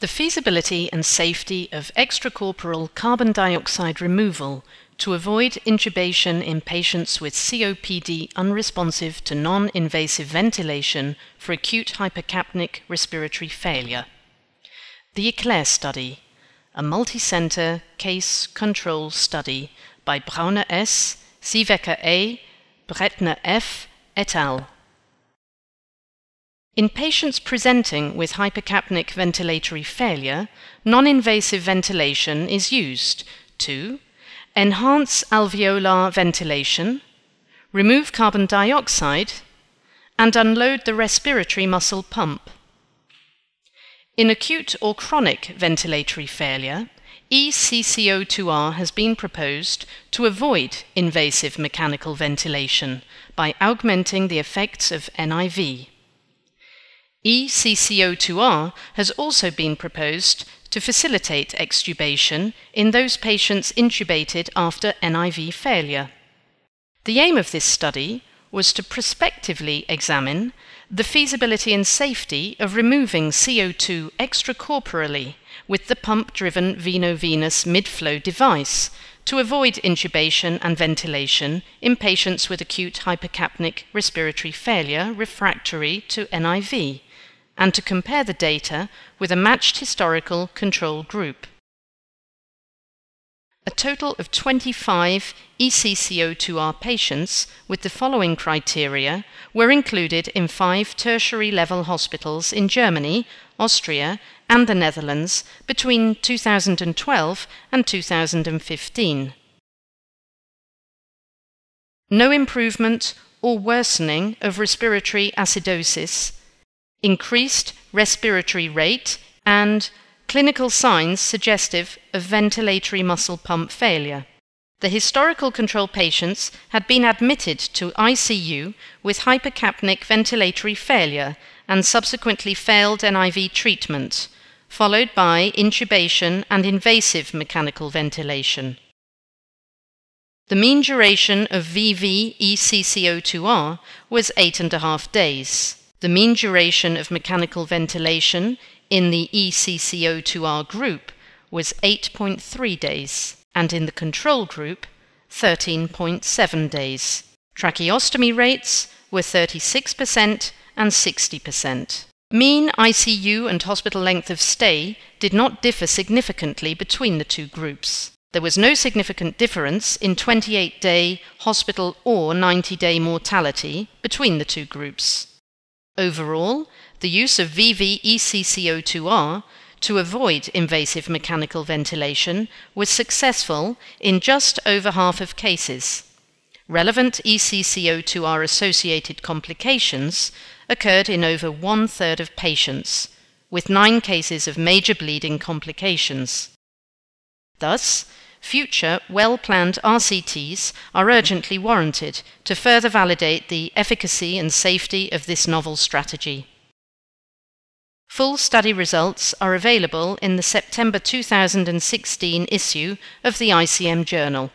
The feasibility and safety of extracorporeal carbon dioxide removal to avoid intubation in patients with COPD unresponsive to non-invasive ventilation for acute hypercapnic respiratory failure. The ECLAIR study, a multi-center case control study by Braune S, Sieweke A, Brettner F et al. In patients presenting with hypercapnic ventilatory failure, non-invasive ventilation is used to enhance alveolar ventilation, remove carbon dioxide, and unload the respiratory muscle pump. In acute or chronic ventilatory failure, ECCO2R has been proposed to avoid invasive mechanical ventilation by augmenting the effects of NIV. ECCO2R has also been proposed to facilitate extubation in those patients intubated after NIV failure. The aim of this study was to prospectively examine the feasibility and safety of removing CO2 extracorporeally with the pump-driven veno-venous mid-flow device to avoid intubation and ventilation in patients with acute hypercapnic respiratory failure refractory to NIV, and to compare the data with a matched historical control group. A total of 25 ECCO2R patients with the following criteria were included in 5 tertiary-level hospitals in Germany, Austria and the Netherlands between 2012 and 2015. No improvement or worsening of respiratory acidosis, increased respiratory rate and clinical signs suggestive of ventilatory muscle pump failure. The historical control patients had been admitted to ICU with hypercapnic ventilatory failure and subsequently failed NIV treatment, followed by intubation and invasive mechanical ventilation. The mean duration of VV-ECCO2R was 8.5 days. The mean duration of mechanical ventilation in the ECCO2R group was 8.3 days, and in the control group, 13.7 days. Tracheostomy rates were 36% and 60%. Mean ICU and hospital length of stay did not differ significantly between the two groups. There was no significant difference in 28-day hospital or 90-day mortality between the two groups. Overall, the use of VV-ECCO2R to avoid invasive mechanical ventilation was successful in just over half of cases. Relevant ECCO2R-associated complications occurred in over 1/3 of patients, with 9 cases of major bleeding complications. Thus, future well-planned RCTs are urgently warranted to further validate the efficacy and safety of this novel strategy. Full study results are available in the September 2016 issue of the ICM Journal.